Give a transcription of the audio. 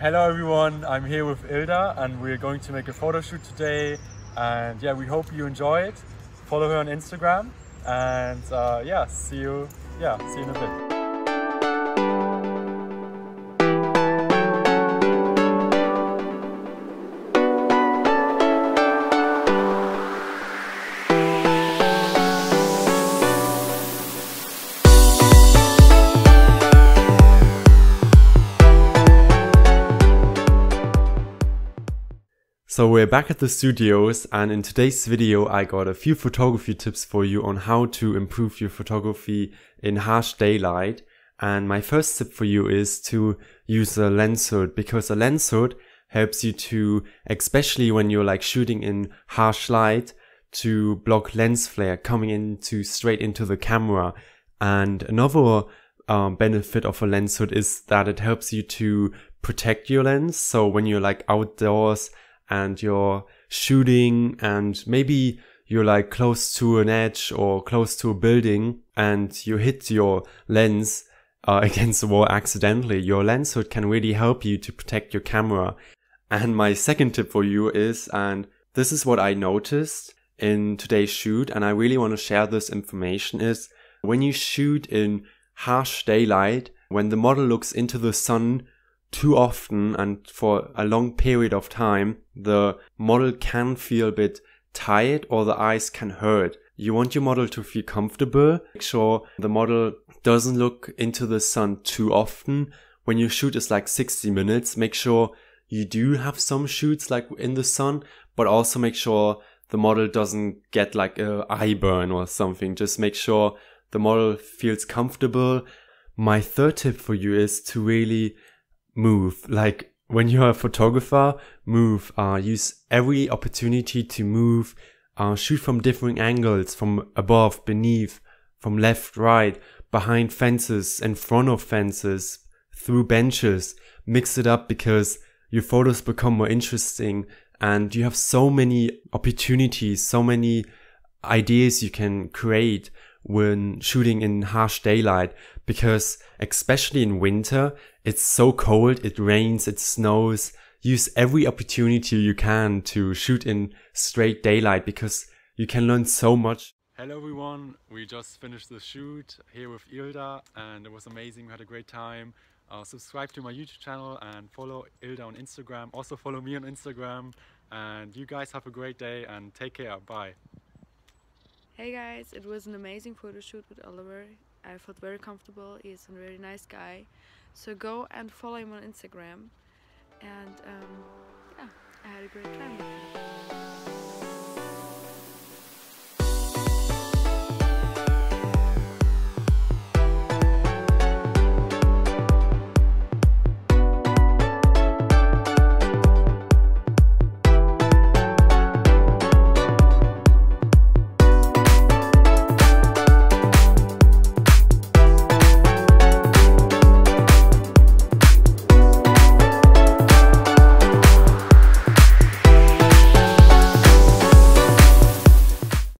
Hello everyone, I'm here with Ilda and we're going to make a photo shoot today, and yeah, we hope you enjoy it. Follow her on Instagram and yeah, see you in a bit. So we're back at the studios, and in today's video I got a few photography tips for you on how to improve your photography in harsh daylight. And my first tip for you is to use a lens hood, because a lens hood helps you to, especially when you're like shooting in harsh light, to block lens flare coming into straight into the camera. And another benefit of a lens hood is that it helps you to protect your lens. So when you're like outdoors and you're shooting and maybe you're like close to an edge or close to a building and you hit your lens against the wall accidentally, your lens hood can really help you to protect your camera. And my second tip for you is, and this is what I noticed in today's shoot and I really want to share this information, is when you shoot in harsh daylight, when the model looks into the sun too often and for a long period of time, the model can feel a bit tired or the eyes can hurt. You want your model to feel comfortable. Make sure the model doesn't look into the sun too often. When your shoot is like 60 minutes, make sure you do have some shoots like in the sun, but also make sure the model doesn't get like a eye burn or something. Just make sure the model feels comfortable. My third tip for you is to really move. Like when you're a photographer, move. Use every opportunity to move. Shoot from different angles, from above, beneath, from left, right, behind fences, in front of fences, through benches. Mix it up because your photos become more interesting and you have so many opportunities, so many ideas you can create when shooting in harsh daylight, because especially in winter it's so cold, it rains, it snows. Use every opportunity you can to shoot in straight daylight because you can learn so much. Hello everyone, we just finished the shoot here with Ilda and it was amazing, we had a great time. Subscribe to my YouTube channel and follow Ilda on Instagram, also follow me on Instagram, and you guys have a great day and take care, bye. Hey guys, it was an amazing photo shoot with Oliver. I felt very comfortable, he's a very nice guy. So go and follow him on Instagram. And yeah, I had a great time.